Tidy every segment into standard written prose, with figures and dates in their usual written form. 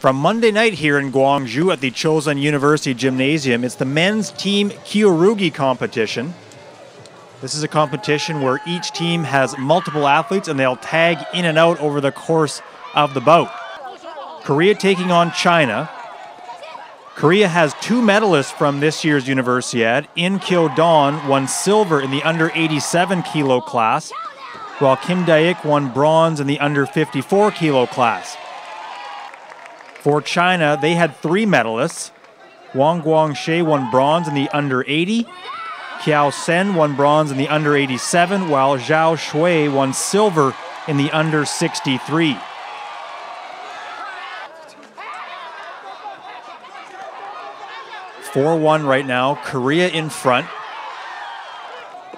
From Monday night here in Gwangju at the Chosun University Gymnasium, it's the men's team Kyorugi competition. This is a competition where each team has multiple athletes and they'll tag in and out over the course of the bout. Korea taking on China. Korea has two medalists from this year's Universiade. In Kyodon won silver in the under 87 kilo class, while Kim Daik won bronze in the under 54 kilo class. For China, they had three medalists. Wang Guangxie won bronze in the under 80, Kiao Sen won bronze in the under 87, while Zhao Shui won silver in the under 63. (4-1) right now, Korea in front.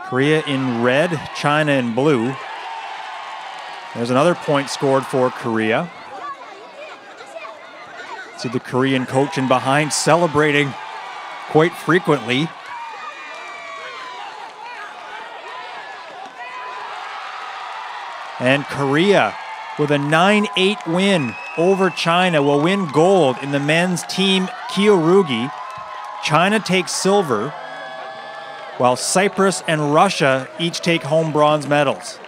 Korea in red, China in blue. There's another point scored for Korea. See the Korean coach in behind celebrating quite frequently. And Korea with a 9-8 win over China will win gold in the men's team Kyorugi. China takes silver, while Cyprus and Russia each take home bronze medals.